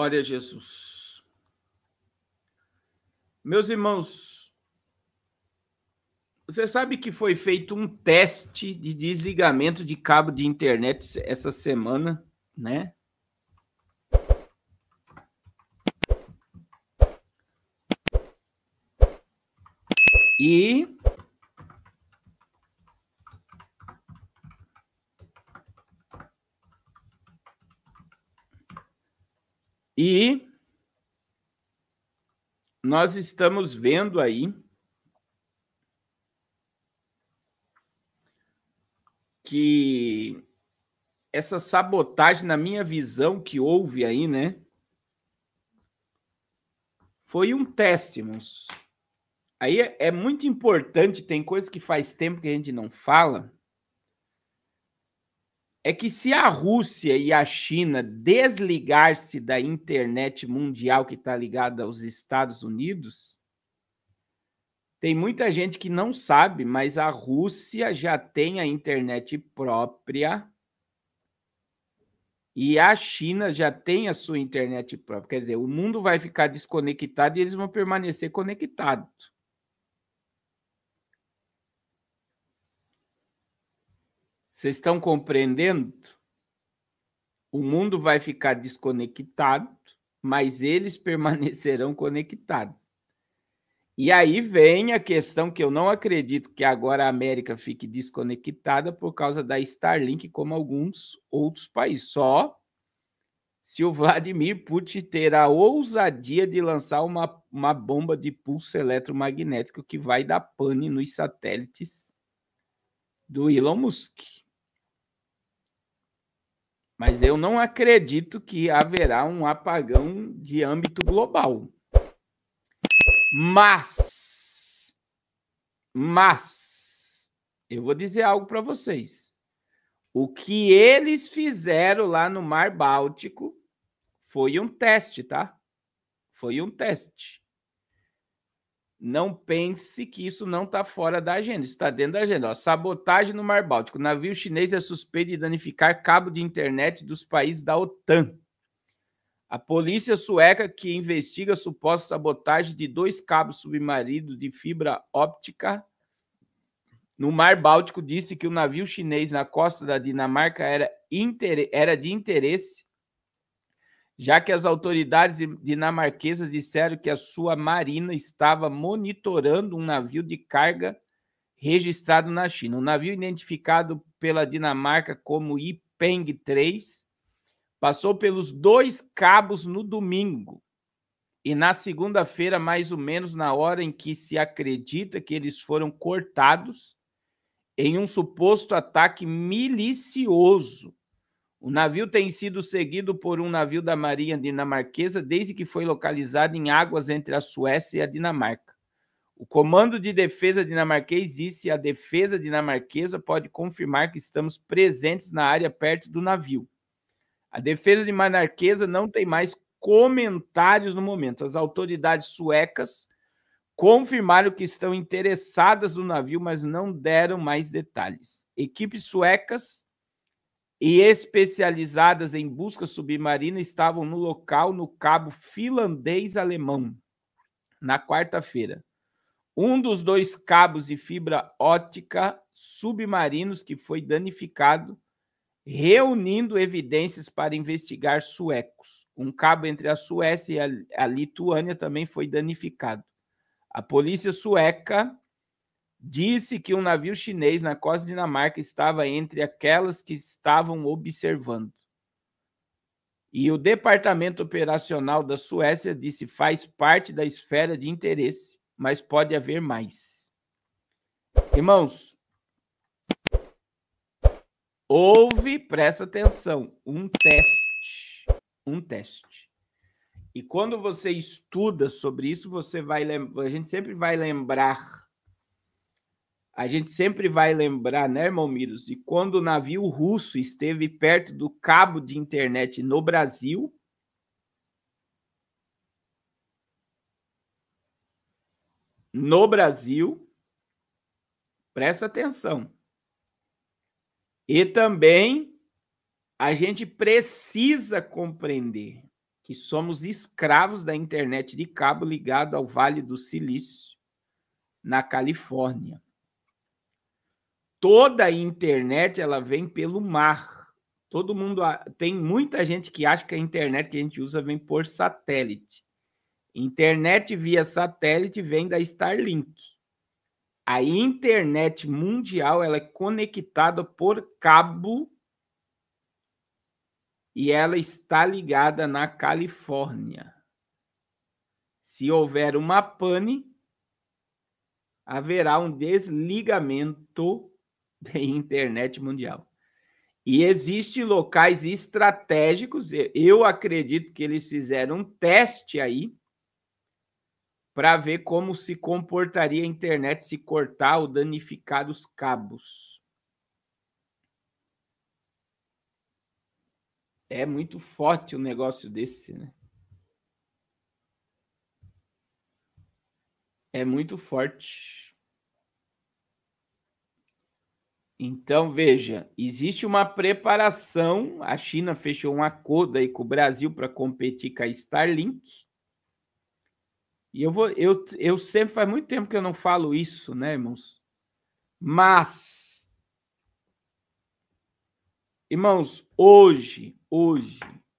Glória a Jesus. Meus irmãos, você sabe que foi feito um teste de desligamento de cabo de internet essa semana, né? E nós estamos vendo aí que essa sabotagem, na minha visão, que houve aí, né? Foi um teste, irmãos. Aí é muito importante, tem coisa que faz tempo que a gente não fala, é que se a Rússia e a China desligar-se da internet mundial que está ligada aos Estados Unidos, tem muita gente que não sabe, mas a Rússia já tem a internet própria e a China já tem a sua internet própria. Quer dizer, o mundo vai ficar desconectado e eles vão permanecer conectados. Vocês estão compreendendo? O mundo vai ficar desconectado, mas eles permanecerão conectados. E aí vem a questão que eu não acredito que agora a América fique desconectada por causa da Starlink, como alguns outros países. Só se o Vladimir Putin terá a ousadia de lançar uma bomba de pulso eletromagnético que vai dar pane nos satélites do Elon Musk. Mas eu não acredito que haverá um apagão de âmbito global. Mas, eu vou dizer algo para vocês. O que eles fizeram lá no Mar Báltico foi um teste, tá? Foi um teste. Não pense que isso não está fora da agenda, isso está dentro da agenda. Ó, sabotagem no Mar Báltico. O navio chinês é suspeito de danificar cabo de internet dos países da OTAN. A polícia sueca, que investiga suposta sabotagem de 2 cabos submarinos de fibra óptica no Mar Báltico, disse que o navio chinês na costa da Dinamarca era de interesse, já que as autoridades dinamarquesas disseram que a sua marina estava monitorando um navio de carga registrado na China. O navio, identificado pela Dinamarca como Ipeng-3, passou pelos 2 cabos no domingo e na segunda-feira, mais ou menos na hora em que se acredita que eles foram cortados em um suposto ataque malicioso. O navio tem sido seguido por um navio da Marinha Dinamarquesa desde que foi localizado em águas entre a Suécia e a Dinamarca. O Comando de Defesa dinamarquês disse: a defesa dinamarquesa pode confirmar que estamos presentes na área perto do navio. A defesa de Manarquesa não tem mais comentários no momento. As autoridades suecas confirmaram que estão interessadas no navio, mas não deram mais detalhes. Equipes suecas e especializadas em busca submarina estavam no local no cabo finlandês-alemão na quarta-feira. Um dos 2 cabos de fibra ótica submarinos que foi danificado, reunindo evidências para investigar suecos. Um cabo entre a Suécia e a Lituânia também foi danificado. A polícia sueca disse que um navio chinês na costa da Dinamarca estava entre aquelas que estavam observando. E o Departamento Operacional da Suécia disse: faz parte da esfera de interesse, mas pode haver mais. Irmãos, houve, presta atenção, um teste. Um teste. E quando você estuda sobre isso, você vai lembrar, a gente sempre vai lembrar, né, irmão Miros? E quando o navio russo esteve perto do cabo de internet no Brasil, presta atenção. E também a gente precisa compreender que que somos escravos da internet de cabo ligado ao Vale do Silício, na Califórnia. Toda a internet ela vem pelo mar. Todo mundo tem muita gente que acha que a internet que a gente usa vem por satélite. Internet via satélite vem da Starlink. A internet mundial ela é conectada por cabo e ela está ligada na Califórnia. Se houver uma pane, haverá um desligamento da internet mundial. E existem locais estratégicos, eu acredito que eles fizeram um teste aí para ver como se comportaria a internet se cortar ou danificar os cabos. É muito forte um negócio desse, né? É muito forte. Então, veja, existe uma preparação. A China fechou um acordo aí com o Brasil para competir com a Starlink. E eu sempre, faz muito tempo que eu não falo isso, né, irmãos? Mas, irmãos, hoje,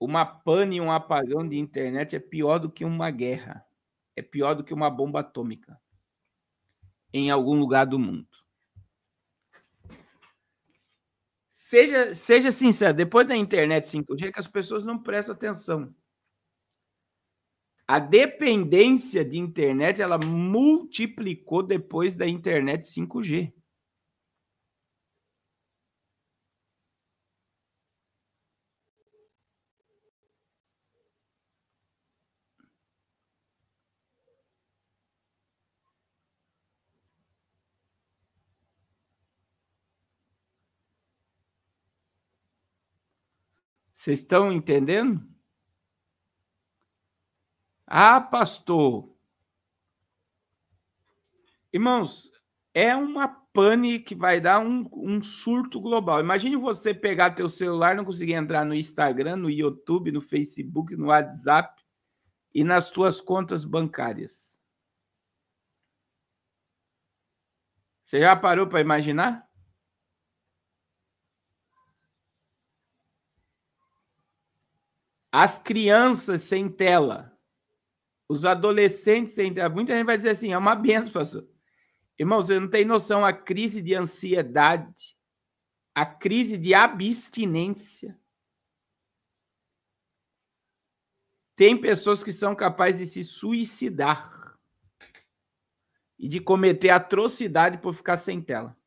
uma pane e um apagão de internet é pior do que uma guerra. É pior do que uma bomba atômica em algum lugar do mundo. Seja sincero, depois da internet 5G, que as pessoas não prestam atenção. A dependência de internet, ela multiplicou depois da internet 5G. Vocês estão entendendo? Ah, pastor. Irmãos, é uma pane que vai dar um surto global. Imagine você pegar teu celular, não conseguir entrar no Instagram, no YouTube, no Facebook, no WhatsApp e nas tuas contas bancárias. Você já parou para imaginar? As crianças sem tela, os adolescentes sem tela. Muita gente vai dizer assim, é uma benção, pastor. Irmãos, você não tem noção, a crise de ansiedade, a crise de abstinência. Tem pessoas que são capazes de se suicidar e de cometer atrocidade por ficar sem tela.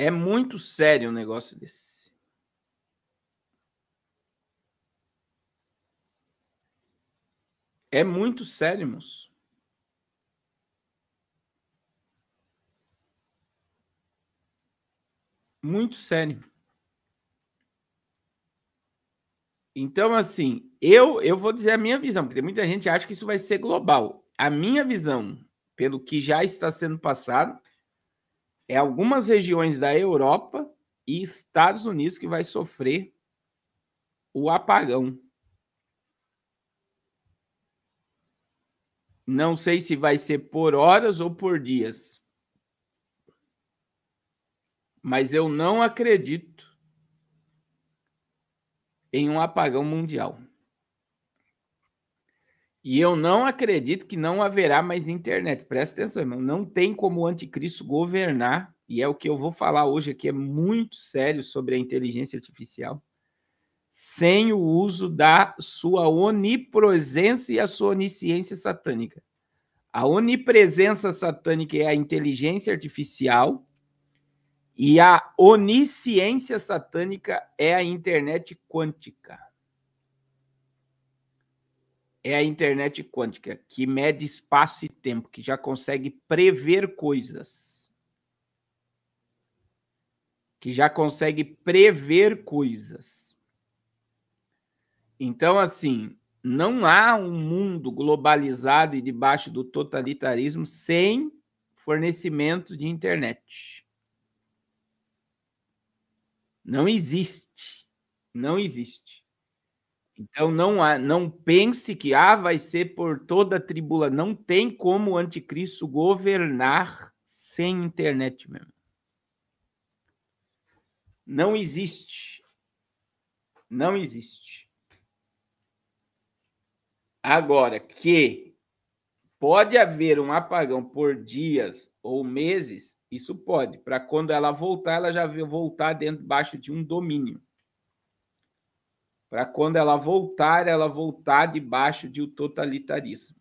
É muito sério um negócio desse. É muito sério, irmãos. Muito sério. Então, assim, eu vou dizer a minha visão, porque muita gente acha que isso vai ser global. A minha visão, pelo que já está sendo passado, é algumas regiões da Europa e Estados Unidos que vai sofrer o apagão. Não sei se vai ser por horas ou por dias. Mas eu não acredito em um apagão mundial. E eu não acredito que não haverá mais internet. Presta atenção, irmão. Não tem como o anticristo governar, e é o que eu vou falar hoje aqui, é muito sério sobre a inteligência artificial, sem o uso da sua onipresença e a sua onisciência satânica. A onipresença satânica é a inteligência artificial e a onisciência satânica é a internet quântica. É a internet quântica, que mede espaço e tempo, que já consegue prever coisas. Então, assim, não há um mundo globalizado e debaixo do totalitarismo sem fornecimento de internet. Não existe. Não existe. Então, não pense que vai ser por toda a tribulação. Não tem como o anticristo governar sem internet mesmo. Não existe. Não existe. Agora, que pode haver um apagão por dias ou meses, isso pode. Para quando ela voltar, ela já voltar debaixo de um domínio. Para quando ela voltar debaixo de um totalitarismo.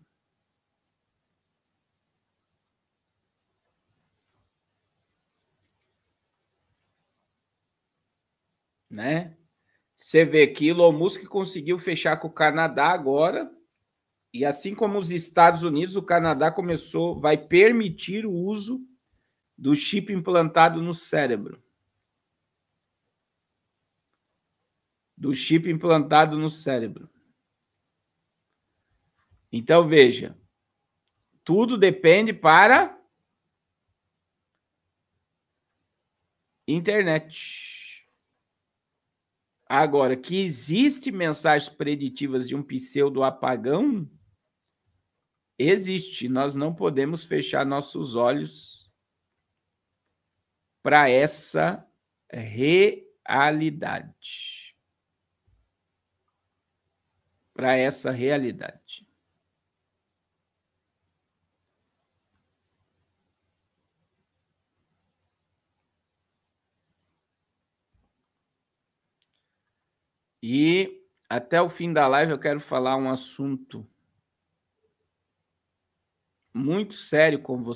Né? Você vê que Elon Musk conseguiu fechar com o Canadá agora, e assim como os Estados Unidos, o Canadá vai permitir o uso do chip implantado no cérebro. Do chip implantado no cérebro. Então, veja, tudo depende para internet. Agora, que existe mensagens preditivas de um pseudo apagão, existe. Nós não podemos fechar nossos olhos para essa realidade. Para essa realidade. E até o fim da live eu quero falar um assunto muito sério com vocês.